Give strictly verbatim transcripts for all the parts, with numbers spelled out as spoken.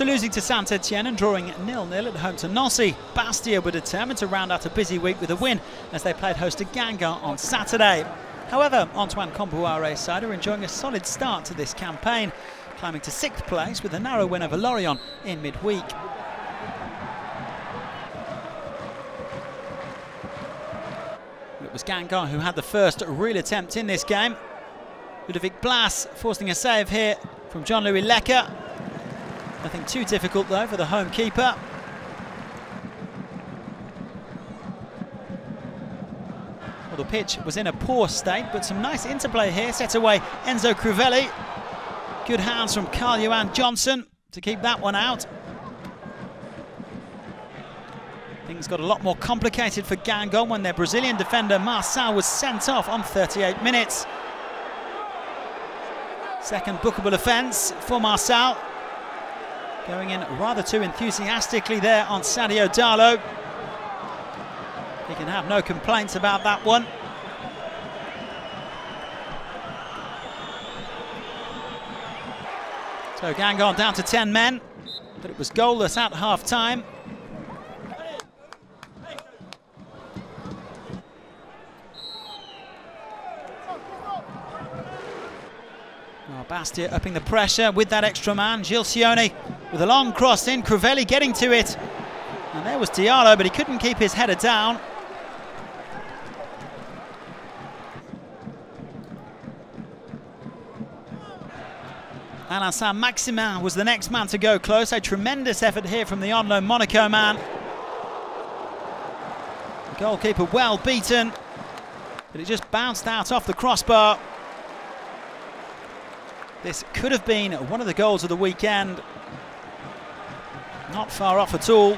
After losing to Saint-Étienne and drawing nil nil at home to Nossi, Bastia were determined to round out a busy week with a win as they played host to Guingamp on Saturday. However, Antoine Comboire's side are enjoying a solid start to this campaign, climbing to sixth place with a narrow win over Lorient in midweek. It was Guingamp who had the first real attempt in this game. Ludovic Blas forcing a save here from Jean-Louis Leca. Nothing too difficult though for the home keeper. Well, the pitch was in a poor state, but some nice interplay here, set away Enzo Crivelli. Good hands from Karl-Johan Johnsson to keep that one out. Things got a lot more complicated for Guingamp when their Brazilian defender Marçal was sent off on thirty-eight minutes. Second bookable offence for Marçal. Going in rather too enthusiastically there on Sadio Diallo. He can have no complaints about that one. So Guingamp down to ten men, but it was goalless at half-time. Oh, Bastia upping the pressure with that extra man, Gil Cioni, with a long cross in, Crivelli getting to it. And there was Diallo, but he couldn't keep his header down. Alain Saint-Maximin was the next man to go close. A tremendous effort here from the on-loan Monaco man. The goalkeeper well beaten, but it just bounced out off the crossbar. This could have been one of the goals of the weekend. Not far off at all.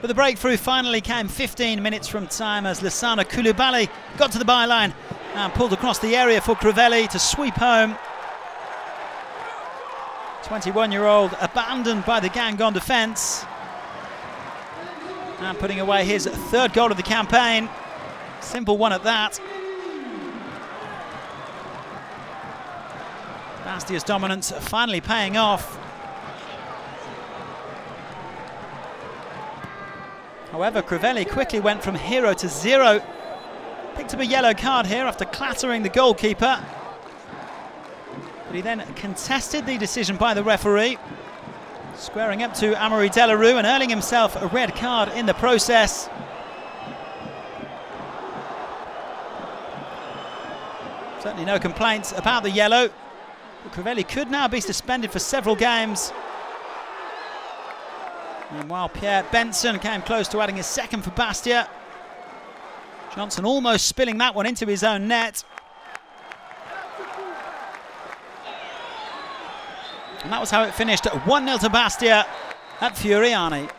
But the breakthrough finally came fifteen minutes from time as Lassana Coulibaly got to the byline and pulled across the area for Crivelli to sweep home. twenty-one-year-old abandoned by the Guingamp defence and putting away his third goal of the campaign. Simple one at that. Bastia's dominance finally paying off. However, Crivelli quickly went from hero to zero. Picked up a yellow card here after clattering the goalkeeper. But he then contested the decision by the referee, squaring up to Amaury Delerue and earning himself a red card in the process. Certainly no complaints about the yellow. But Crivelli could now be suspended for several games. Meanwhile, Pierre Benson came close to adding his second for Bastia. Johnsson almost spilling that one into his own net. And that was how it finished, one nil to Bastia at Furiani.